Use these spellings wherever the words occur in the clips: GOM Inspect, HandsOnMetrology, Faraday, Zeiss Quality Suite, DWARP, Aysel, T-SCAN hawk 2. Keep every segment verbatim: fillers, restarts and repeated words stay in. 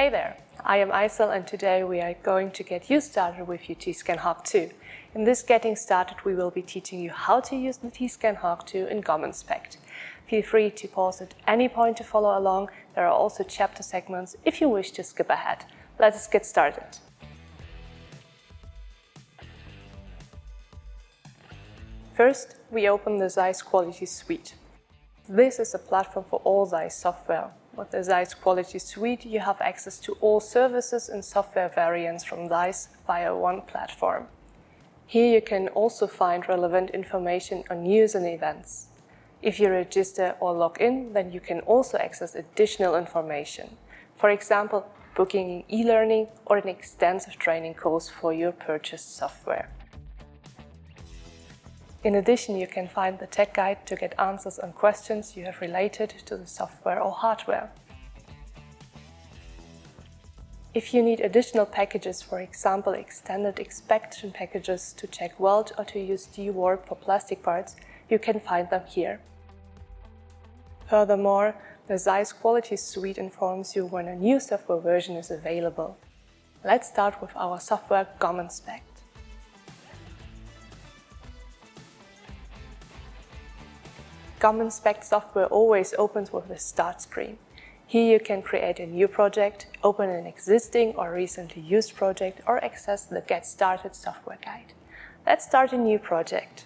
Hey there, I am Aysel, and today we are going to get you started with your T-SCAN hawk two. In this Getting Started, we will be teaching you how to use the T-SCAN hawk two in GOM Inspect. Feel free to pause at any point to follow along. There are also chapter segments if you wish to skip ahead. Let us get started. First, we open the Zeiss Quality Suite. This is a platform for all Zeiss software. With the Zeiss Quality Suite, you have access to all services and software variants from Zeiss via one platform. Here you can also find relevant information on news and events. If you register or log in, then you can also access additional information. For example, booking e-learning or an extensive training course for your purchased software. In addition, you can find the tech guide to get answers on questions you have related to the software or hardware. If you need additional packages, for example extended inspection packages to check weld or to use D warp for plastic parts, you can find them here. Furthermore, the Zeiss Quality Suite informs you when a new software version is available. Let's start with our software GOM Inspect. GOM Inspect software always opens with the Start screen. Here you can create a new project, open an existing or recently used project, or access the Get Started software guide. Let's start a new project.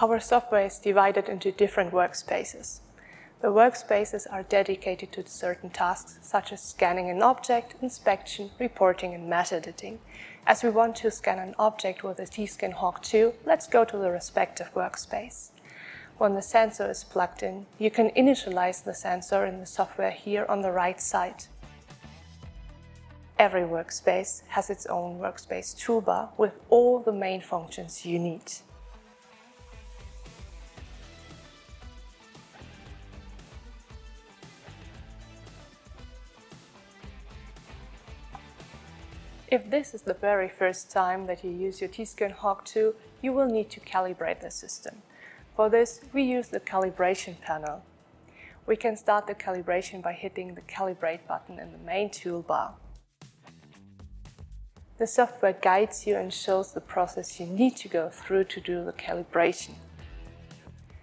Our software is divided into different workspaces. The workspaces are dedicated to certain tasks such as scanning an object, inspection, reporting and matte editing. As we want to scan an object with the T-SCAN hawk two, let's go to the respective workspace. When the sensor is plugged in, you can initialize the sensor in the software here on the right side. Every workspace has its own workspace toolbar with all the main functions you need. If this is the very first time that you use your T-SCAN hawk two, you will need to calibrate the system. For this, we use the calibration panel. We can start the calibration by hitting the Calibrate button in the main toolbar. The software guides you and shows the process you need to go through to do the calibration.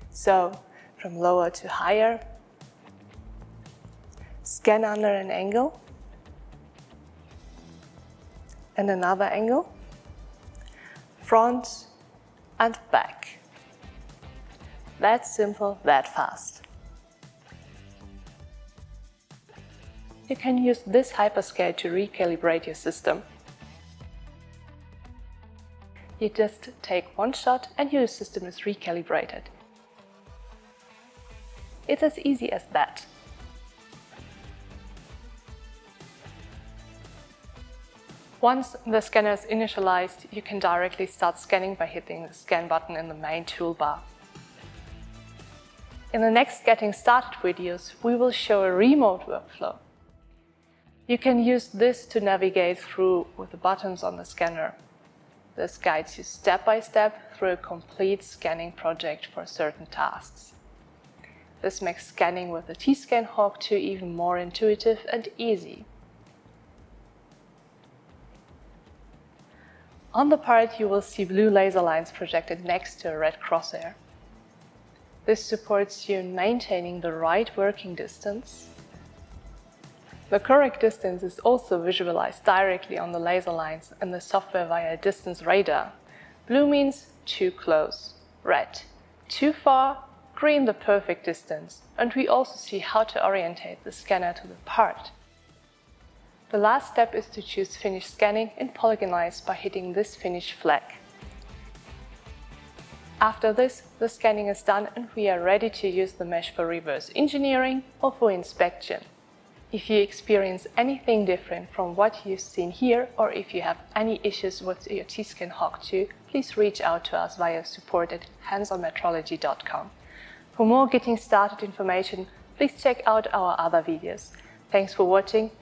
So, from lower to higher, scan under an angle, and another angle, front and back. That simple, that fast. You can use this hyperscale to recalibrate your system. You just take one shot and your system is recalibrated. It's as easy as that. Once the scanner is initialized, you can directly start scanning by hitting the Scan button in the main toolbar. In the next Getting Started videos, we will show a remote workflow. You can use this to navigate through with the buttons on the scanner. This guides you step by step through a complete scanning project for certain tasks. This makes scanning with the T-SCAN hawk two even more intuitive and easy. On the part, you will see blue laser lines projected next to a red crosshair. This supports you in maintaining the right working distance. The correct distance is also visualized directly on the laser lines in the software via a distance radar. Blue means too close, red too far, green the perfect distance, and we also see how to orientate the scanner to the part. The last step is to choose Finish Scanning and polygonize by hitting this Finish flag. After this, the scanning is done and we are ready to use the mesh for reverse engineering or for inspection. If you experience anything different from what you've seen here, or if you have any issues with your T-SCAN hawk two, please reach out to us via support at hands on metrology dot com. For more Getting Started information, please check out our other videos. Thanks for watching,